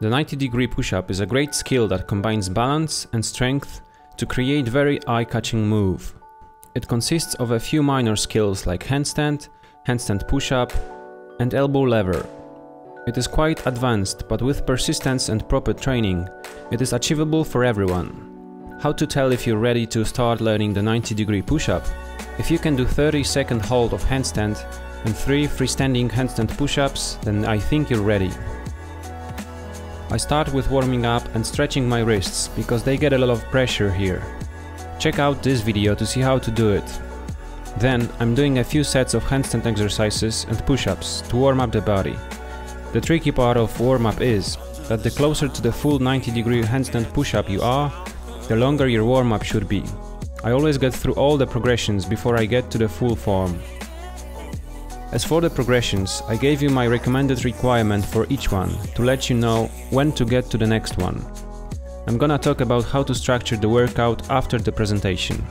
The 90-degree push-up is a great skill that combines balance and strength to create very eye-catching move. It consists of a few minor skills like handstand, handstand push-up and elbow lever. It is quite advanced, but with persistence and proper training, it is achievable for everyone. How to tell if you're ready to start learning the 90-degree push-up? If you can do 30-second hold of handstand and 3 freestanding handstand push-ups, then I think you're ready. I start with warming up and stretching my wrists, because they get a lot of pressure here. Check out this video to see how to do it. Then I'm doing a few sets of handstand exercises and push-ups to warm up the body. The tricky part of warm-up is that the closer to the full 90-degree handstand push-up you are, the longer your warm-up should be. I always get through all the progressions before I get to the full form. As for the progressions, I gave you my recommended requirement for each one to let you know when to get to the next one. I'm gonna talk about how to structure the workout after the presentation.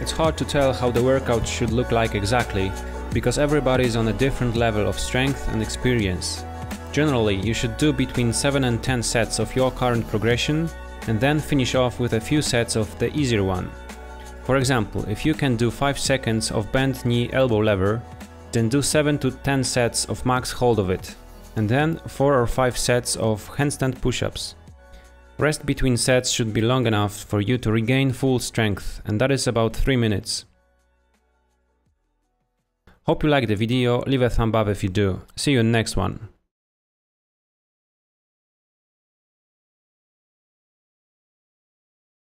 It's hard to tell how the workout should look like exactly, because everybody is on a different level of strength and experience. Generally, you should do between 7 and 10 sets of your current progression and then finish off with a few sets of the easier one. For example, if you can do 5 seconds of bent knee elbow lever, then do 7 to 10 sets of max hold of it, and then 4 or 5 sets of handstand push-ups. Rest between sets should be long enough for you to regain full strength, and that is about 3 minutes. Hope you liked the video, leave a thumb up if you do. See you in the next one.